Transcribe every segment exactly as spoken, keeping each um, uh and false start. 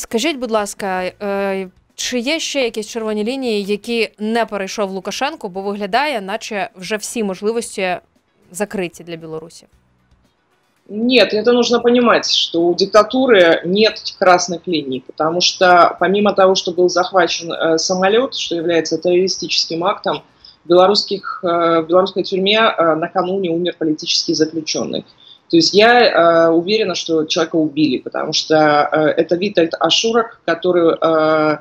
Скажіть, будь ласка, чи є ще якісь червоні лінії, які не перейшов Лукашенко, бо виглядає, наче вже всі можливості закриті для білорусів? Нет, это нужно понимать, что у диктатуры нет красных линий, потому что помимо того, что был захвачен э, самолет, что является террористическим актом, в, белорусских, э, в белорусской тюрьме э, накануне умер политический заключенный. То есть я э, уверена, что человека убили, потому что э, это Виталь Ашурак, который э,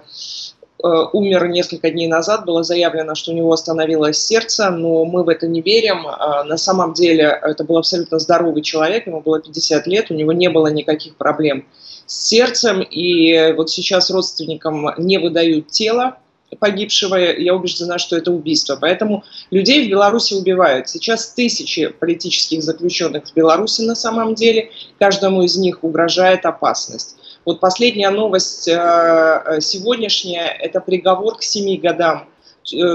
э, умер несколько дней назад. Было заявлено, что у него остановилось сердце, но мы в это не верим. Э, на самом деле это был абсолютно здоровый человек, ему было пятьдесят лет, у него не было никаких проблем с сердцем. И вот сейчас родственникам не выдают тело погибшего, я убеждена, что это убийство. Поэтому людей в Беларуси убивают. Сейчас тысячи политических заключенных в Беларуси на самом деле. Каждому из них угрожает опасность. Вот последняя новость сегодняшняя – это приговор к семи годам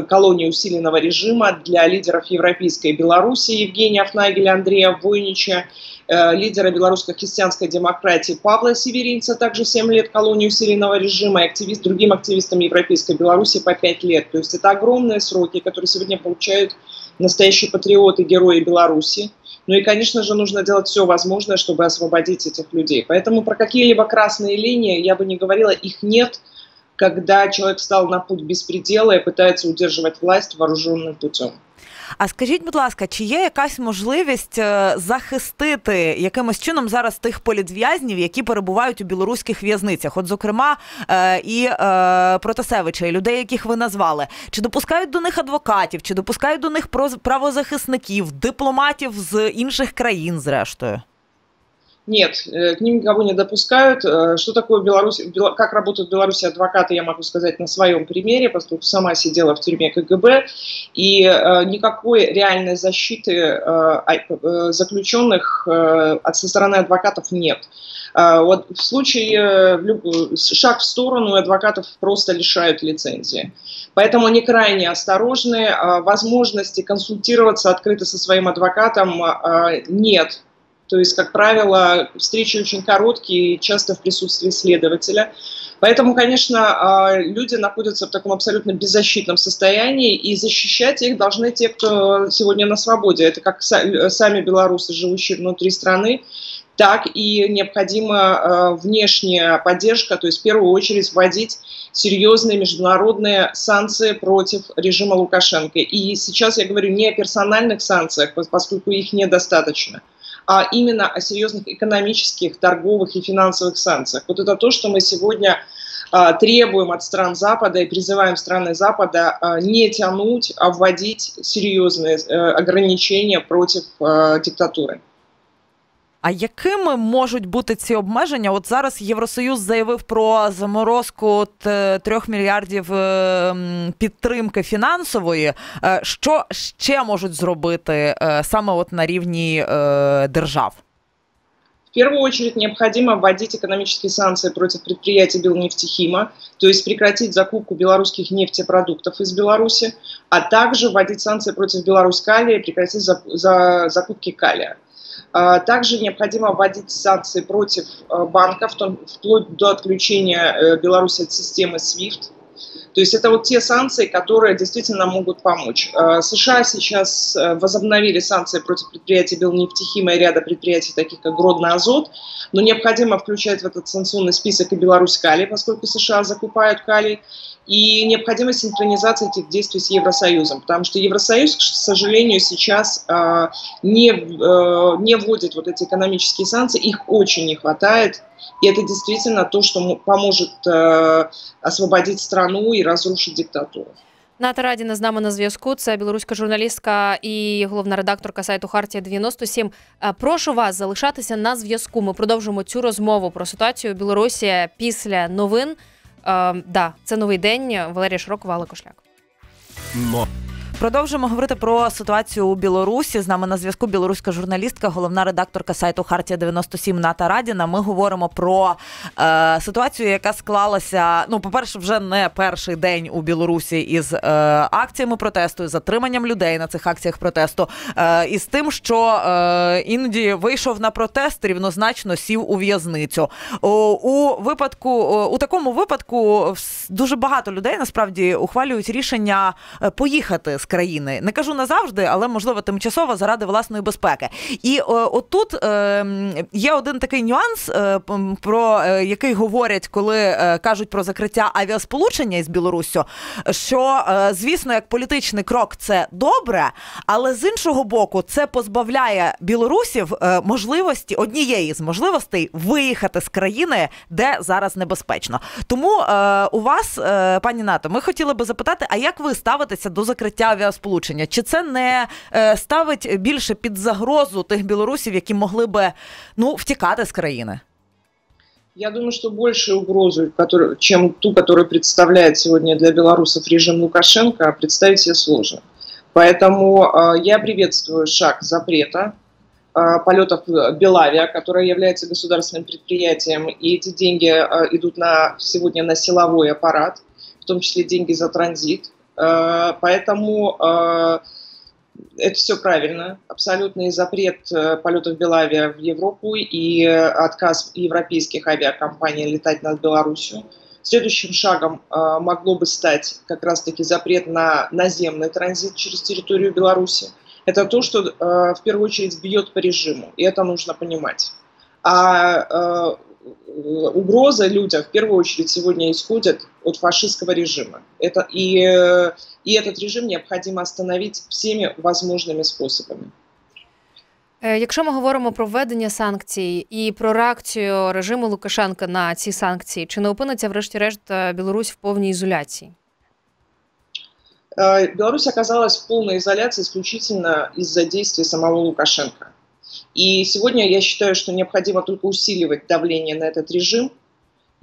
колонии усиленного режима для лидеров Европейской Беларуси Евгения Афнагеля, Андрея Войнича, лидера белорусско-христианской демократии Павла Северинца, также семь лет колонии усиленного режима, и активист, другим активистам Европейской Беларуси по пять лет. То есть это огромные сроки, которые сегодня получают настоящие патриоты, герои Беларуси. Ну и, конечно же, нужно делать все возможное, чтобы освободить этих людей. Поэтому про какие-либо красные линии я бы не говорила, их нет, когда человек встал на путь беспредела и пытается удерживать власть вооруженным путем. А скажіть, будь ласка, чи є якась можливість захистити якимось чином зараз тих політв'язнів, які перебувають у білоруських в'язницях? От, зокрема, і Протасевича, і людей, яких ви назвали. Чи допускають до них адвокатів, чи допускають до них правозахисників, дипломатів з інших країн, зрештою? Нет, к ним никого не допускают. Что такое Беларусь, как работают в Беларуси адвокаты, я могу сказать на своем примере, поскольку сама сидела в тюрьме КГБ, и никакой реальной защиты заключенных со стороны адвокатов нет. Вот в случае шаг в сторону, адвокатов просто лишают лицензии. Поэтому они крайне осторожны, возможности консультироваться открыто со своим адвокатом нет. То есть, как правило, встречи очень короткие, часто в присутствии следователя. Поэтому, конечно, люди находятся в таком абсолютно беззащитном состоянии, и защищать их должны те, кто сегодня на свободе. Это как сами белорусы, живущие внутри страны, так и необходима внешняя поддержка, то есть в первую очередь вводить серьезные международные санкции против режима Лукашенко. И сейчас я говорю не о персональных санкциях, поскольку их недостаточно, а именно о серьезных экономических, торговых и финансовых санкциях. Вот это то, что мы сегодня а, требуем от стран Запада и призываем страны Запада а, не тянуть, а вводить серьезные а, ограничения против а, диктатуры. А якими можуть бути ці обмеження? От зараз Євросоюз заявив про заморозку трьох мільярдів підтримки фінансової. Що ще можуть зробити саме от на рівні держав? В первую очередь необходимо вводить экономические санкции против предприятий Белнефтехима, то есть прекратить закупку белорусских нефтепродуктов из Беларуси, а также вводить санкции против Беларуськалия и прекратить за, за закупки калия. Также необходимо вводить санкции против банков, вплоть до отключения Беларуси от системы свифт. То есть это вот те санкции, которые действительно могут помочь. США сейчас возобновили санкции против предприятий Белнефтехима и ряда предприятий, таких как Гродно-Азот, но необходимо включать в этот санкционный список и Беларусь-Калий, поскольку США закупают калий, и необходима синхронизация этих действий с Евросоюзом, потому что Евросоюз, к сожалению, сейчас не, не вводит вот эти экономические санкции, их очень не хватает. И это действительно то, что поможет э, освободить страну и разрушить диктатуру. Ната Радіна з нами на зв'язку. Це білоруська журналістка і головна редакторка сайту «Хартія дев'яносто сім». Прошу вас залишатися на зв'язку. Ми продовжимо цю розмову про ситуацію у Білорусі після новин. Е, да, це новий день. Валерій Широков, Валик Кошляк. Продовжуємо говорити про ситуацію у Білорусі. З нами на зв'язку білоруська журналістка, головна редакторка сайту «Хартія дев'яносто сім» Ната Радіна. Ми говоримо про е, ситуацію, яка склалася, ну, по-перше, вже не перший день у Білорусі із е, акціями протесту, із затриманням людей на цих акціях протесту, е, і з тим, що е, іноді вийшов на протест, рівнозначно сів у в'язницю. У випадку, у такому випадку дуже багато людей, насправді, ухвалюють рішення поїхати з країни. Не кажу назавжди, але, можливо, тимчасово заради власної безпеки. І е, отут е, є один такий нюанс, е, про е, який говорять, коли е, кажуть про закриття авіасполучення із Білоруссю, що, е, звісно, як політичний крок це добре, але з іншого боку це позбавляє білорусів е, можливості, однієї з можливостей виїхати з країни, де зараз небезпечно. Тому е, у вас, е, пані Нато, ми хотіли би запитати, а як ви ставитеся до закриття авіасполучення? Чи це не е, ставить більше під загрозу тих білорусів, які могли би, ну, втікати з країны? Я думаю, что большую угрозу, которую, чем ту, которую представляет сегодня для белорусов режим Лукашенко, представить себе сложно. Поэтому э, я приветствую шаг запрета э, полетов Белавиа, которая является государственным предприятием, и эти деньги э, идут на, сегодня на силовой аппарат, в том числе деньги за транзит. Э, поэтому... Э, Это все правильно. Абсолютный запрет полетов Белавиа в Европу и отказ европейских авиакомпаний летать над Беларусью. Следующим шагом могло бы стать как раз-таки запрет на наземный транзит через территорию Беларуси. Это то, что в первую очередь бьет по режиму, и это нужно понимать. А угроза людям в первую очередь сегодня исходит от фашистского режима. Это, и, и этот режим необходимо остановить всеми возможными способами. Якщо ми говоримо про введення санкцій і про реакцію режиму Лукашенка на ці санкції, чи не опиниться врешті-решт Білорусь в повній ізоляції? Білорусь оказалась в полной изоляции исключительно из-за действий самого Лукашенко. И сегодня я считаю, что необходимо только усиливать давление на этот режим.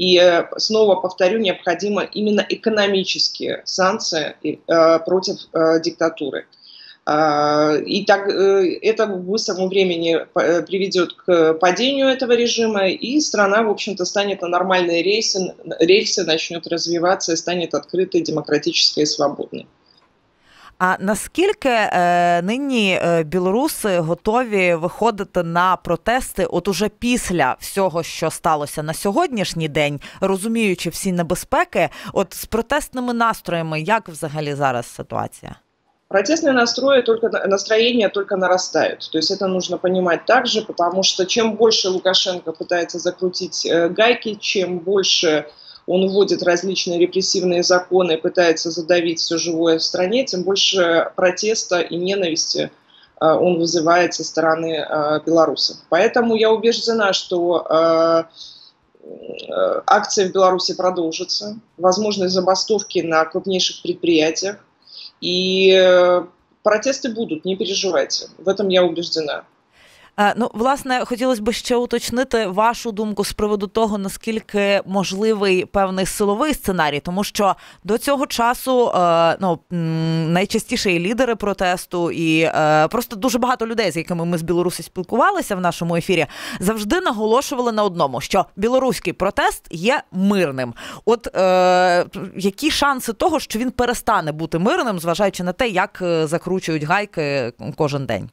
И снова повторю, необходимо именно экономические санкции против диктатуры. И так, это в быстром времени приведет к падению этого режима, и страна, в общем-то, станет на нормальные рельсы, рельсы начнет развиваться и станет открытой, демократической и свободной. А наскільки е, нині білоруси готові виходити на протести от уже після всього, що сталося на сьогоднішній день, розуміючи всі небезпеки, от з протестними настроями, як взагалі зараз ситуація? Протестные настрои, только, настроения только нарастают. То есть это нужно понимать также, потому что чем больше Лукашенко пытается закрутить гайки, чем больше... Он вводит различные репрессивные законы, пытается задавить все живое в стране, тем больше протеста и ненависти он вызывает со стороны белорусов. Поэтому я убеждена, что акции в Беларуси продолжатся, возможны забастовки на крупнейших предприятиях, и протесты будут, не переживайте, в этом я убеждена. Ну, власне, хотілося б ще уточнити вашу думку з приводу того, наскільки можливий певний силовий сценарій, тому що до цього часу ну, найчастіше і лідери протесту, і просто дуже багато людей, з якими ми з Білорусі спілкувалися в нашому ефірі, завжди наголошували на одному, що білоруський протест є мирним. От е, які шанси того, що він перестане бути мирним, зважаючи на те, як закручують гайки кожен день?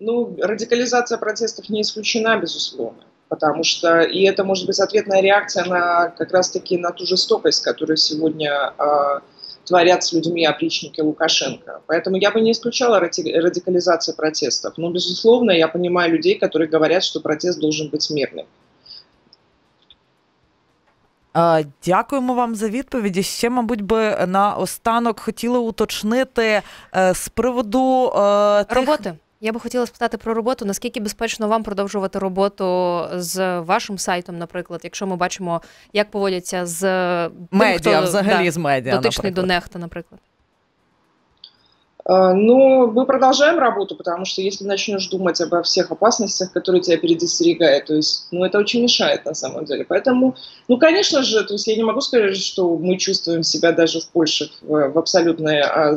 Ну, радикализация протестов не исключена, безусловно, потому что и это может быть ответная реакция на как раз-таки на ту жестокость, которую сегодня э, творят с людьми опричники Лукашенко. Поэтому я бы не исключала радикализацию протестов, но, безусловно, я понимаю людей, которые говорят, что протест должен быть мирным. Дякуємо вам за відповіді. Ще, мабуть, би наостанок хотіли уточнити е, з приводу е, тих... роботи. Я би хотіла спитати про роботу. Наскільки безпечно вам продовжувати роботу з вашим сайтом, наприклад, якщо ми бачимо, як поводяться з медіа, тим, хто, взагалі да, з медіа, дотичний наприклад. до нехта, наприклад? Но мы продолжаем работу, потому что если начнешь думать обо всех опасностях, которые тебя предостерегают, то есть, ну, это очень мешает на самом деле. Поэтому, ну, конечно же, то есть я не могу сказать, что мы чувствуем себя даже в Польше в, в абсолютной а, а,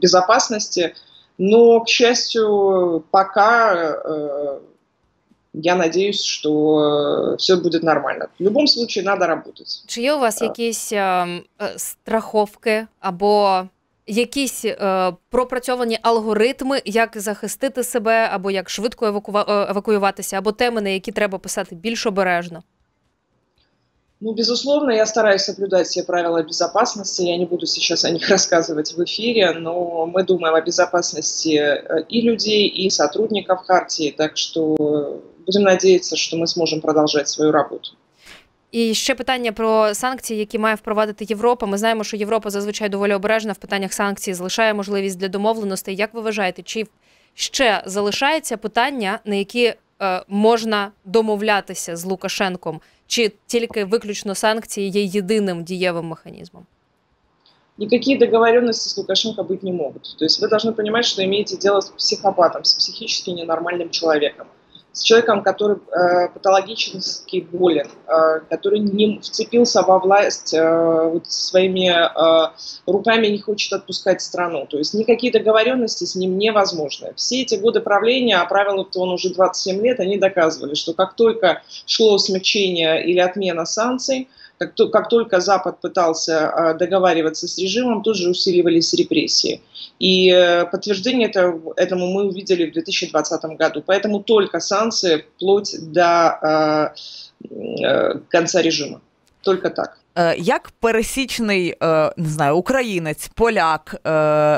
безопасности, но, к счастью, пока а, я надеюсь, что все будет нормально. В любом случае надо работать. Чи є у вас а. якісь а, страховки або... якісь е, пропрацьовані алгоритми, як захистити себе, або як швидко евакува... евакуюватися, або теми, на які треба писати більш обережно? Ну, безусловно, я стараюсь соблюдать все правила безопасности. Я не буду сейчас о них рассказывать в эфире, но мы думаем о безопасности и людей, и сотрудников Хартии, так что будем надеяться, что мы сможем продолжать свою работу. І ще питання про санкції, які має впровадити Європа. Ми знаємо, що Європа зазвичай доволі обережна в питаннях санкцій, залишає можливість для домовленостей. Як ви вважаєте, чи ще залишається питання, на які е, можна домовлятися з Лукашенком? Чи тільки виключно санкції є єдиним дієвим механізмом? Никакие договоренности с Лукашенко быть не могут. То есть вы должны понимать, что имеете дело с психопатом, с психически ненормальным человеком. С человеком, который э, патологически болен, э, который не вцепился во власть, э, вот своими э, руками не хочет отпускать страну. То есть никакие договоренности с ним невозможны. Все эти годы правления, а правило-то он уже двадцать семь лет, они доказывали, что как только шло смягчение или отмена санкций, как, то, как только Запад пытался э, договариваться с режимом, тут же усиливались репрессии. И подтверждение этому мы увидели в две тысячи двадцатом году. Поэтому только санкции вплоть до э, конца режима. Только так. Як пересічний, не знаю, українець, поляк,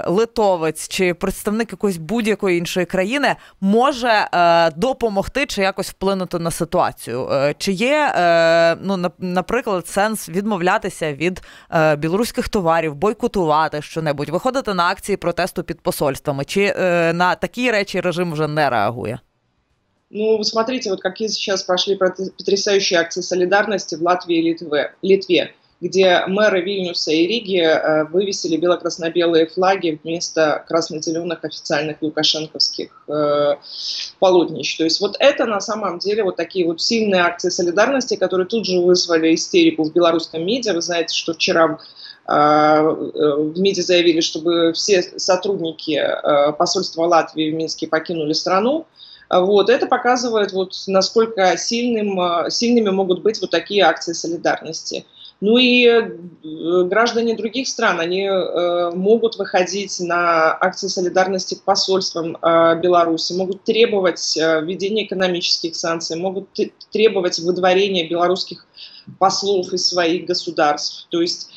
литовець чи представник якоїсь будь-якої іншої країни може допомогти чи якось вплинути на ситуацію? Чи є, ну, наприклад, сенс відмовлятися від білоруських товарів, бойкотувати щонебудь, виходити на акції протесту під посольствами? Чи на такі речі режим вже не реагує? Ну, смотрите, вот какие сейчас пошли потрясающие акции солидарности в Латвии и Литве, Литве, где мэры Вильнюса и Риги э, вывесили бело-красно-белые флаги вместо красно-зеленых официальных лукашенковских э, полотнищ. То есть вот это на самом деле вот такие вот сильные акции солидарности, которые тут же вызвали истерику в белорусском медиа. Вы знаете, что вчера... в МИДе заявили, чтобы все сотрудники посольства Латвии в Минске покинули страну. Вот, это показывает, вот, насколько сильным, сильными могут быть вот такие акции солидарности. Ну и граждане других стран, они могут выходить на акции солидарности к посольствам Беларуси, могут требовать введения экономических санкций, могут требовать выдворения белорусских послов из своих государств. То есть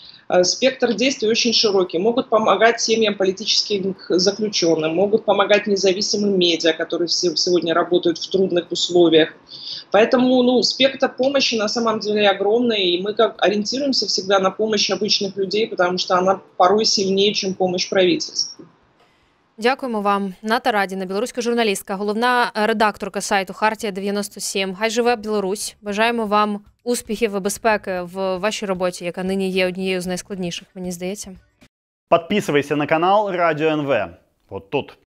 спектр действий очень широкий. Могут помогать семьям политическим заключенным, могут помогать независимым медиа, которые сегодня работают в трудных условиях. Поэтому, ну, спектр помощи на самом деле огромный, и мы как ориентируемся всегда на помощь обычных людей, потому что она порой сильнее, чем помощь правительства. Дякуємо вам. Ната Радіна, білоруська журналістка, головна редакторка сайту «Хартія дев'яносто сім». Хай живе Білорусь. Бажаємо вам успіхів і безпеки в вашій роботі, яка нині є однією з найскладніших, мені здається. Підписуйся на канал Радіо НВ. От тут.